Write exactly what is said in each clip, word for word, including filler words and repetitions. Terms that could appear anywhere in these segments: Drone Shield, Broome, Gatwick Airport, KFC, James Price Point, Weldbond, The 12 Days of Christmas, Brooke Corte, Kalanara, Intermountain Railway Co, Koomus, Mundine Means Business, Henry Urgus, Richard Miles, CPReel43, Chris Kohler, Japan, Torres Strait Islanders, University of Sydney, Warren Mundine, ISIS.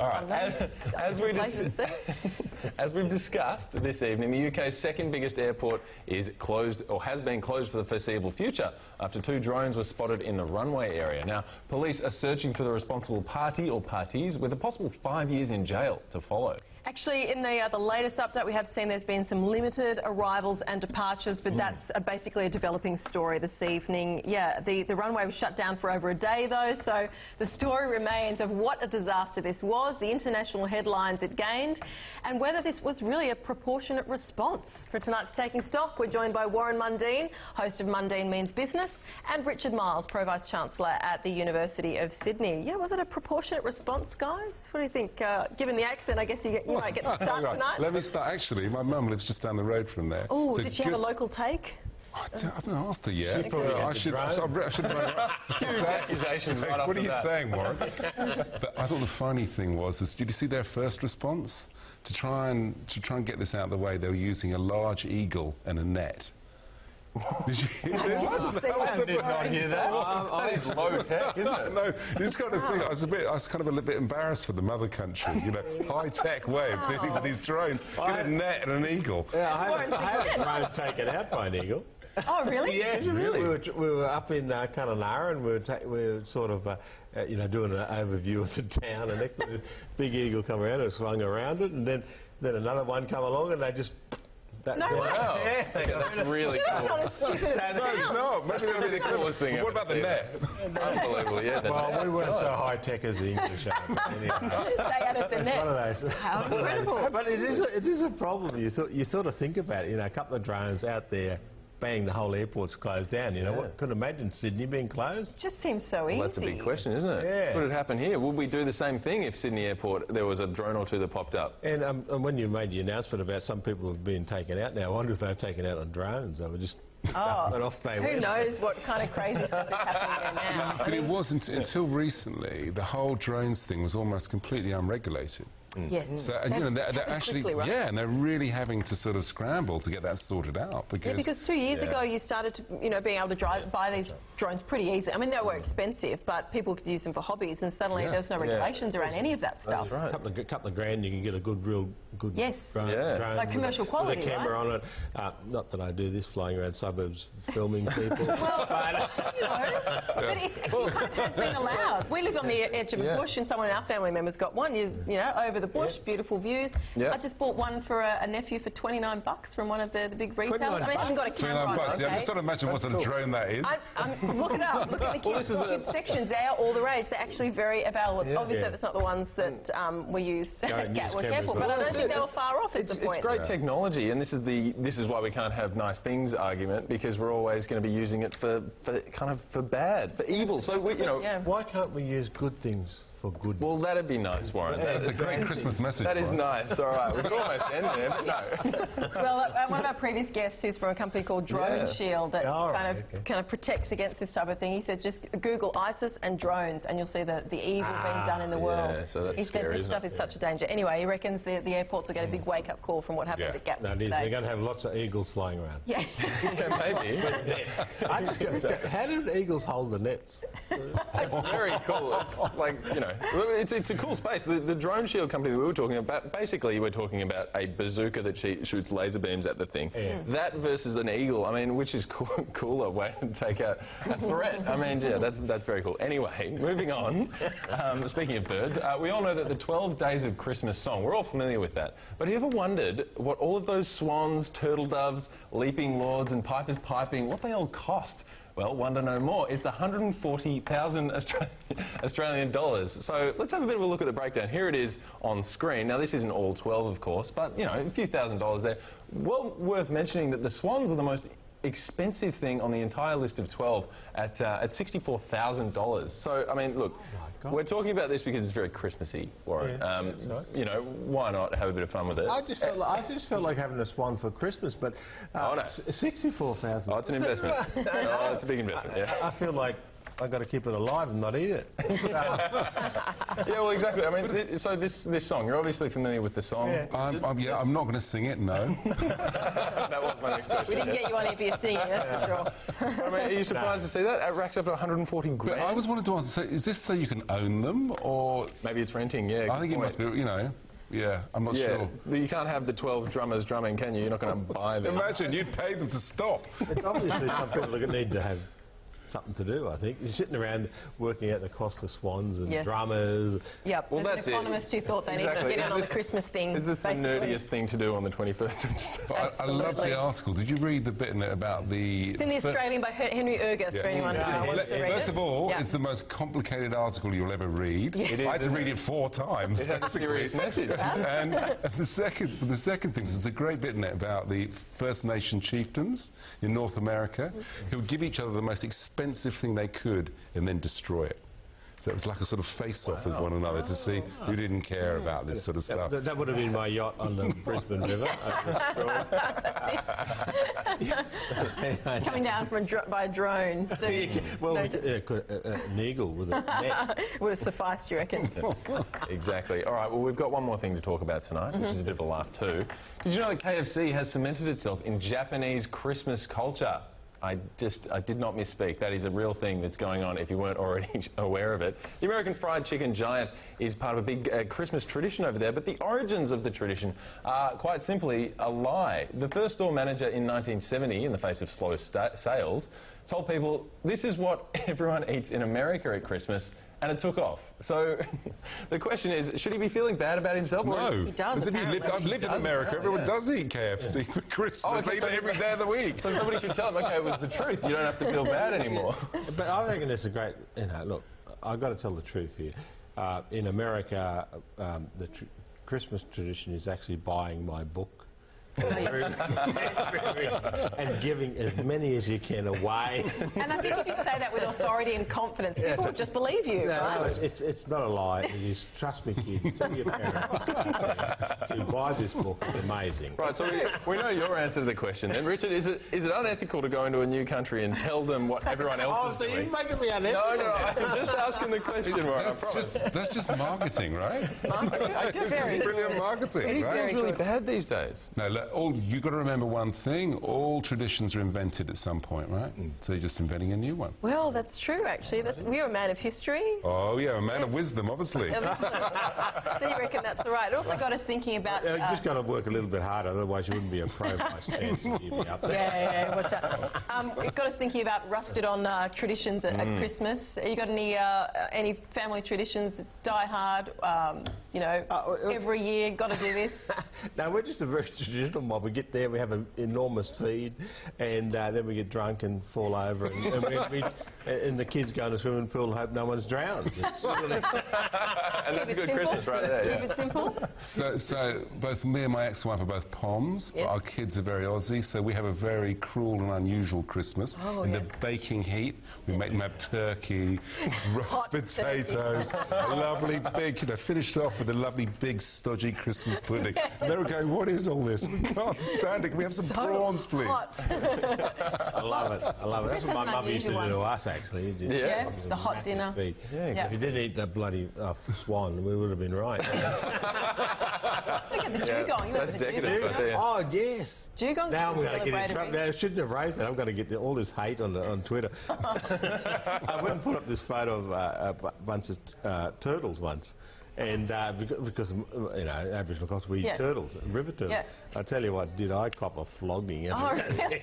All right. As, as, we dis as we've discussed this evening, the U K's second biggest airport is closed, or has been closed for the foreseeable future, after two drones were spotted in the runway area. Now, police are searching for the responsible party or parties, with a possible five years in jail to follow. Actually, in the, uh, the latest update, we have seen there's been some limited arrivals and departures, but mm. that's uh, basically a developing story this evening. Yeah, the, the runway was shut down for over a day, though, so the story remains of what a disaster this was, the international headlines it gained, and whether this was really a proportionate response. For tonight's Taking Stock, we're joined by Warren Mundine, host of Mundine Means Business, and Richard Miles, Pro-Vice Chancellor at the University of Sydney. Yeah, was it a proportionate response, guys? What do you think? Uh, given the accent, I guess you get... You might get to start right. tonight. Let me start. Actually, my mum lives just down the road from there. Oh, so did she have a local take? I I've not asked her yet. She I should. I should. I should Huge accusations right after What are you that. saying, Warren? But I thought the funny thing was, is, did you see their first response? To try and to try and get this out of the way, they were using a large eagle and a net. Did you hear this? I did not hear that. That is low tech, isn't it? No, this kind of thing. I was a bit, I was kind of a little bit embarrassed for the mother country. You know, high tech way of dealing with these drones. Get a net and an eagle. Yeah, I had a drone taken out by an eagle. Oh, really? Yeah, really. We were, we were up in uh, Kalanara, and we were, ta we were sort of, uh, uh, you know, doing an overview of the town, and the big eagle come around and swung around it, and then then another one come along, and they just. That's no way. Yeah, that's really cool. That's not as stupid as it sounds. No, it's not. Maybe that'll be the coolest thing ever. What about the net? Unbelievable, yeah. Well, we weren't so high-tech as the English are. Anyway. They added the net. It's one of those. How incredible. But it is, a, it is a problem. You, th you sort of think about it. You know, a couple of drones out there, bang, the whole airport's closed down. You know, yeah. What, couldn't imagine Sydney being closed. Just seems so easy. Well, that's a big question, isn't it? Yeah. Would it happen here? Would we do the same thing if Sydney Airport, there was a drone or two that popped up? And, um, and when you made the announcement about some people have been taken out now, I wonder if they were taken out on drones. They were just... Oh, but off they who went. Knows what kind of crazy stuff is happening there now. But it wasn't until recently, the whole drones thing was almost completely unregulated. Mm. Yes. So, and, you know, they're, they're actually, quickly, right? Yeah, and they're really having to sort of scramble to get that sorted out. Because, yeah, because two years yeah. ago you started to, you know, being able to drive, yeah, buy these right. drones pretty easy. I mean, they were expensive, but people could use them for hobbies, and suddenly yeah. there was no regulations yeah. around any of that stuff. That's right. A couple of, couple of grand, you can get a good, real good yes. drone. Yeah. drone like commercial with a, quality, with a camera right? on it. Uh, not that I do this flying around suburbs filming people. Well, but, you know, yeah. but it, it well, kind of has been allowed. We live on the edge of a yeah. bush, and someone in our family members got one, you, you know, over the bush, yep. beautiful views. Yep. I just bought one for a, a nephew for twenty-nine bucks from one of the, the big retailers. I mean, I haven't got a camera on, okay? Yeah, I'm just trying to imagine That's what cool. sort of drone that is. I, I'm, look it up. Look at the kids' well, the... sections. They are all the rage. They're actually very available. Yeah. Obviously, yeah. that's not the ones that um, were used yeah, at Gatwick Airport, but I don't think it. they were far off. It's, is the point. It's great yeah. technology, and this is the this is why we can't have nice things argument, because we're always going to be using it for, for kind of for bad, for evil. So we, you know, yeah. why can't we use good things? Goodness. Well, that'd be nice, Warren. Yeah, that's, that's a great that Christmas message. That Warren. Is nice. All right, we could almost end there, but no. Well, uh, one of our previous guests, who's from a company called Drone yeah. Shield, that oh, kind of okay. kind of protects against this type of thing. He said, just Google ISIS and drones, and you'll see the the evil ah, being done in the world. Yeah, so that's he scary, said this stuff it? is yeah. such a danger. Anyway, he reckons the the airports will get a big wake up call from what happened yeah. at Gatwick no, today. They're going to have lots of eagles flying around. Yeah, yeah maybe. But nets. I just go, how do eagles hold the nets? It's very cool. It's like, you know. It's, it's a cool space. The, the Drone Shield company that we were talking about, basically we're talking about a bazooka that she shoots laser beams at the thing. Yeah. That versus an eagle, I mean, which is cool, cooler way to take out a threat? I mean, yeah, that's, that's very cool. Anyway, moving on, um, speaking of birds, uh, we all know that the twelve days of Christmas song, we're all familiar with that, but have you ever wondered what all of those swans, turtle doves, leaping lords and pipers piping, what they all cost? Well, wonder no more. It's one hundred and forty thousand Australian, Australian dollars. So let's have a bit of a look at the breakdown. Here it is on screen. Now, this isn't all twelve, of course, but, you know, a few thousand dollars there. Well worth mentioning that the swans are the most expensive thing on the entire list of twelve at, uh, at sixty-four thousand dollars. So, I mean, look, oh we're talking about this because it's very Christmassy, Warren. Yeah, um, right. You know, why not have a bit of fun with it? I just felt, uh, like, I just felt like having a swan for Christmas, but uh, oh, no. sixty-four thousand dollars. Oh, it's an investment. No, it's a big investment, yeah. I, I feel like I've got to keep it alive and not eat it. Yeah, well, exactly. I mean, th so this this song, you're obviously familiar with the song. Yeah, I'm, I'm, yeah, I'm not going to sing it, no. That was my next question. We didn't get you on E P S singing, that's for sure. I mean, are you surprised no. to see that? It racks up to one hundred and forty grand. But I was wanted to ask, so is this so you can own them, or... Maybe it's renting, yeah. I think point. It must be, you know... Yeah, I'm not yeah, sure. You can't have the twelve drummers drumming, can you? You're not going to buy them. Imagine, you paid them to stop. It's obviously some people are going to need to have something to do, I think. You're sitting around working out the cost of swans and yes. drummers. Yep, well, there's that's an economist it. who thought they exactly. needed to get is in this, on the Christmas thing. Is this basically the nerdiest thing to do on the twenty-first of December? I, I love the article. Did you read the bit in it about the... It's in The Australian by Henry Urgus, yeah. for anyone yeah. who yeah. wants to read it. First of all, yeah. it's the most complicated article you'll ever read. Yeah. It is, I had to read it, it four times. It had a serious message. And the second, the second thing is there's a great bit in it about the First Nation chieftains in North America who would give each other the most expensive expensive thing they could and then destroy it. So it was like a sort of face-off wow. with one another oh, to see wow. who didn't care about this sort of stuff. That, that would have been my yacht on the Brisbane River. That's it. Coming down from a dr by a drone. So well, no we could, uh, could, uh, uh, an eagle with a net. Would have sufficed, you reckon? Exactly. All right, well, we've got one more thing to talk about tonight, mm-hmm. which is a bit of a laugh too. Did you know that K F C has cemented itself in Japanese Christmas culture? I just, I did not misspeak. That is a real thing that's going on if you weren't already aware of it. The American fried chicken giant is part of a big uh, Christmas tradition over there, but the origins of the tradition are quite simply a lie. The first store manager in nineteen seventy, in the face of slow sales, told people, this is what everyone eats in America at Christmas, and it took off. So the question is, should he be feeling bad about himself? No. Or he does, if he lived, I've lived in America, everyone yeah. does eat K F C yeah. for Christmas. Oh, okay, they so eat it every day of the week. So somebody should tell him, okay, it was the truth. You don't have to feel bad anymore. But I reckon it's a great, you know, look, I've got to tell the truth here. Uh, in America, um, the tr Christmas tradition is actually buying my book. And giving as many as you can away. And I think if you say that with authority and confidence, people yeah, will just believe you. No, right? no it's, it's, it's not a lie. It is, trust me, kid, tell your parents to buy this book. It's amazing. Right, so we, we know your answer to the question then. Richard, is it, is it unethical to go into a new country and tell them what everyone else oh, is so doing? Oh, so you're making me unethical. No, no, I'm just asking the question, Warren, that's, just, that's just marketing, right? It's marketing. I guess it's just brilliant marketing, right? Anything's really bad these days. No, look, All, you've got to remember one thing, all traditions are invented at some point, right? Mm. So you're just inventing a new one. Well, that's true, actually. That's, we're a man of history. Oh, yeah, a man that's, of wisdom, obviously. obviously. So you reckon that's all right. It also got us thinking about... Uh, uh, just got to work a little bit harder, otherwise you wouldn't be a pro by stance. You'd be upset. Yeah, yeah, watch out. Um, it got us thinking about rusted on uh, traditions at, mm. at Christmas. You got any, uh, any family traditions, die hard, um, you know, uh, every year, got to do this? No, we're just a very traditional mob. We get there, we have an enormous feed, and uh, then we get drunk and fall over, and, and, we, we, and the kids go in a swimming pool and hope no one's drowned. Sort of and that's a good simple. Christmas right there. Keep yeah. it simple. So, so both me and my ex-wife are both Poms. Yes. Our kids are very Aussie, so we have a very cruel and unusual Christmas. Oh, in yeah. the baking heat, we make them have turkey, roast potatoes, a lovely big, you know, finished off with a lovely big stodgy Christmas pudding. Yes. And they were going, what is all this? We can't stand it. Can we have some so prawns, please? I love it. I love it. That's what my mum used to do to us, actually. Just yeah, yeah. the hot dinner. Feed. Yeah, yeah. If you didn't eat that bloody uh, swan, we would have been right. Look at the yeah, dugong. You that's decorative. Yeah. Oh, yes. Dugongs now I'm going to get in trouble. Now, I shouldn't have raised that. I'm going to get the, all this hate on, the, on Twitter. I went and put up this photo of uh, a bunch of uh, turtles once. And uh, because, you know, Aboriginal culture, we yeah. eat turtles, river turtles. Yeah. I tell you what, did I cop a flogging. Oh, really?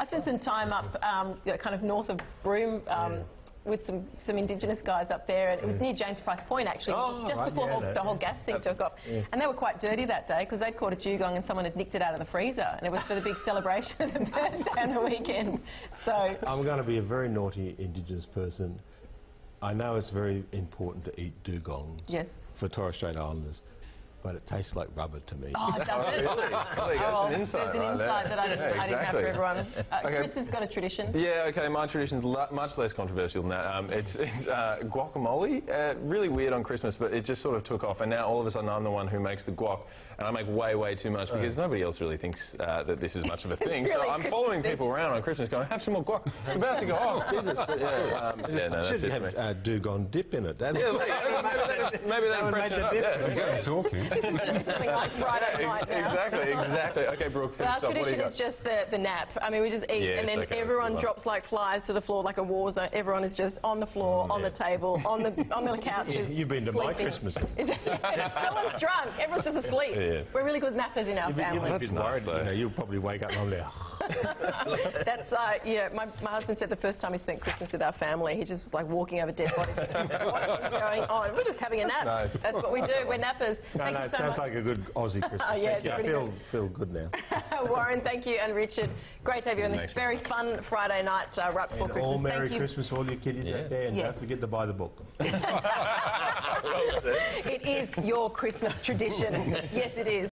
I spent some time up um, kind of north of Broome um, yeah. with some, some Indigenous guys up there, and yeah. near James Price Point, actually, oh, just right, before yeah, whole, no, the whole yeah. gas thing uh, took off. Yeah. And they were quite dirty that day because they'd caught a dugong and someone had nicked it out of the freezer, and it was for the big celebration of the birthday on the weekend. So I'm going to be a very naughty Indigenous person. I know it's very important to eat dugongs yes. for Torres Strait Islanders, but it tastes like rubber to me. Oh, does oh, it? Really? Oh, there you go. Oh, an insight there's an right insight there. that I didn't, yeah, exactly. I didn't have for everyone. Uh, okay. Chris has got a tradition. Yeah, okay, my tradition's much less controversial than that. Um, it's it's uh, guacamole. Uh, really weird on Christmas, but it just sort of took off, and now all of a sudden I'm the one who makes the guac, and I make way, way too much because oh. nobody else really thinks uh, that this is much of a thing. Really so I'm Christmas following thing. people around on Christmas going, have some more guac. It's about to go off. Jesus. But yeah, um, yeah, no, that's should it. have uh, Dugong dip in it, that yeah, maybe, maybe that would make the difference. Yeah, talking. This is something like Friday night now. Exactly, exactly. Okay, Brooke, finish up. Our tradition is just the, the nap. I mean, we just eat yes, and then okay, everyone drops like flies to the floor like a war zone. Everyone is just on the floor, mm, on yeah. the table, on the on the couches. You've been to sleeping. my Christmas. No one's drunk. Everyone's just asleep. Yes. We're really good nappers in our you've family. Been, that's been nice, though. You know, you'll probably wake up and I'm there. That's, uh, yeah, my, my husband said the first time he spent Christmas with our family, he just was like walking over dead bodies. What is going on? We're just having a nap. Nice. That's what we do. We're nappers. No, thank no, you so it sounds much. like a good Aussie Christmas. Oh, yeah, thank you. I feel, good. feel good now. Warren, thank you, and Richard, great to have you on this very fun Friday night uh, right before and Christmas. All thank Merry you. Christmas, all your kiddies yes. out there, and yes. don't forget to buy the book. It is your Christmas tradition. Yes, it is.